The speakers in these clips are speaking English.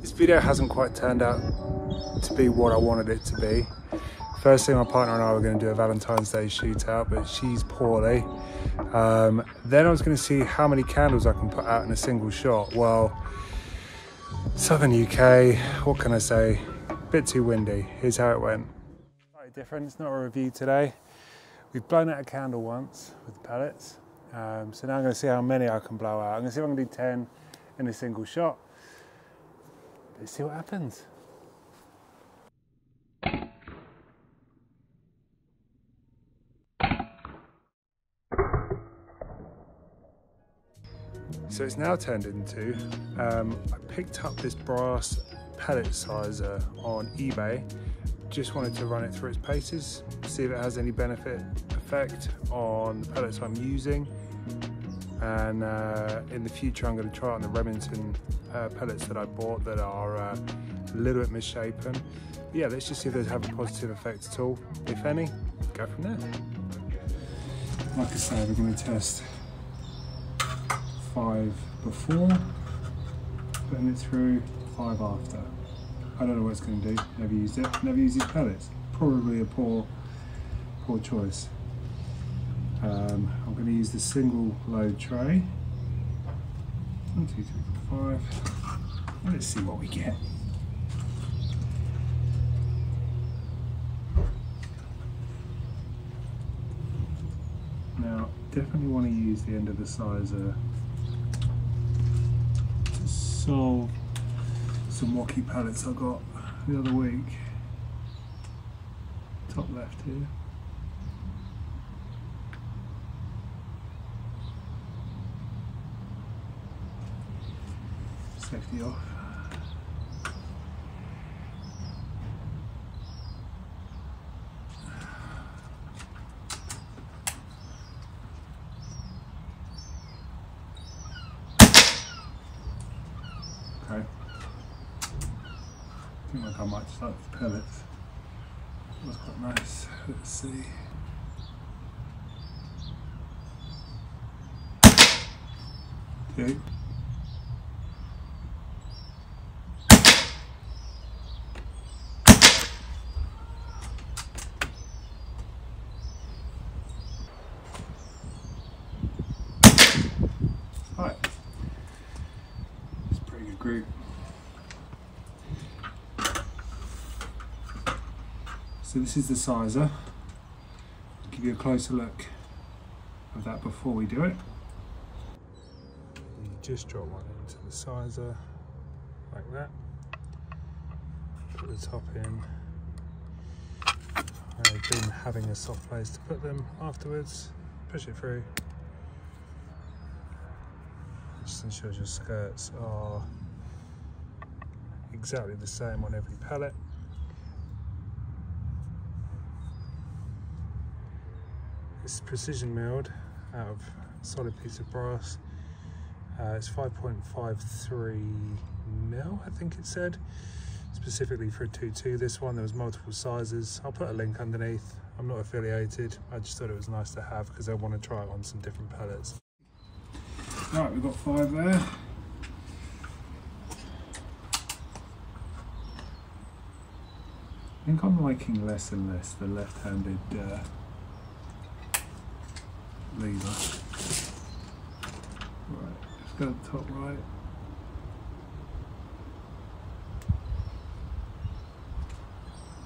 This video hasn't quite turned out to be what I wanted it to be. Firstly, my partner and I were going to do a Valentine's Day shootout, but she's poorly. Then I was going to see how many candles I can put out in a single shot. Well, Southern UK, what can I say? A bit too windy. Here's how it went. Slightly different, it's not a review today. We've blown out a candle once with the pellets. So now I'm going to see how many I can blow out. I'm going to see if I can do 10 in a single shot. Let's see what happens. So it's now turned into, I picked up this brass pellet sizer on eBay. Just wanted to run it through its paces, see if it has any effect on the pellets I'm using. And in the future, I'm going to try on the Remington pellets that I bought that are a little bit misshapen. But yeah, let's just see if they have a positive effect at all. If any, go from there. Like I say, we're going to test 5 before, putting it through 5 after. I don't know what it's going to do. Never used it. Never used these pellets. Probably a poor choice. I'm going to use the single load tray. 1, 2, 3, 4, 5. Let's see what we get. Now, definitely want to use the end of the sizer to solve some Wookiee pellets I got the other week. Top left here. Safety off. Okay. I think like I might start with the pellets. That was quite nice. Let's see. Okay. Right. It's a pretty good group. So this is the sizer. I'll give you a closer look of that before we do it. You just drop one into the sizer like that. Put the top in. I've been having a soft place to put them afterwards. Push it through. Just ensures your skirts are exactly the same on every pellet. It's precision milled out of a solid piece of brass. It's 5.53mm, I think it said, specifically for a 2.2. This one, there was multiple sizes. I'll put a link underneath. I'm not affiliated. I just thought it was nice to have because I want to try it on some different pellets. Right, we've got 5 there. I think I'm liking less and less the left-handed lever. Right, let's go to the top right.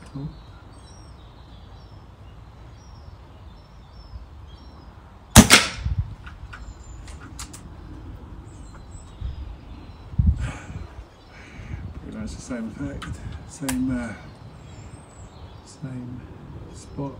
Cool. It's the same effect, same spot.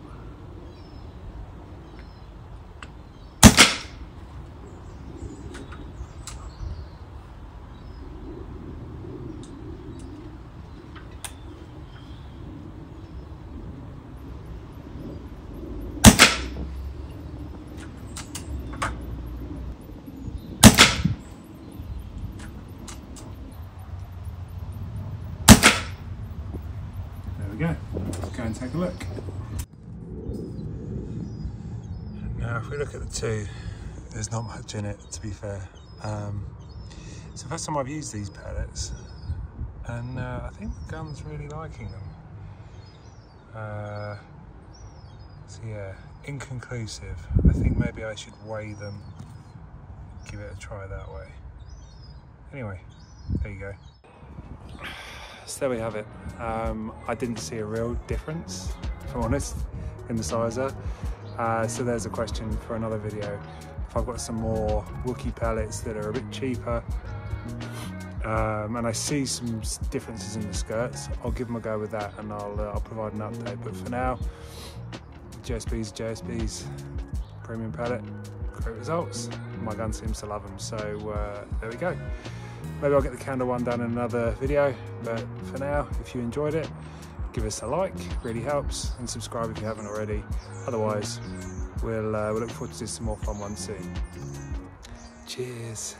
Go. Let's go and take a look. Now if we look at the 2, there's not much in it, to be fair. It's the first time I've used these pellets. and I think the gun's really liking them. So yeah, inconclusive. I think maybe I should weigh them, give it a try that way. Anyway, there you go. So there we have it. I didn't see a real difference, if I'm honest, in the sizer. So there's a question for another video. If I've got some more Wookiee pellets that are a bit cheaper, and I see some differences in the skirts, I'll give them a go with that, and I'll provide an update. But for now, JSB's premium pellet, great results. My gun seems to love them, so there we go. Maybe I'll get the candle one done in another video, but for now, if you enjoyed it, give us a like, really helps, and subscribe if you haven't already. Otherwise, we'll look forward to doing some more fun ones soon. Cheers.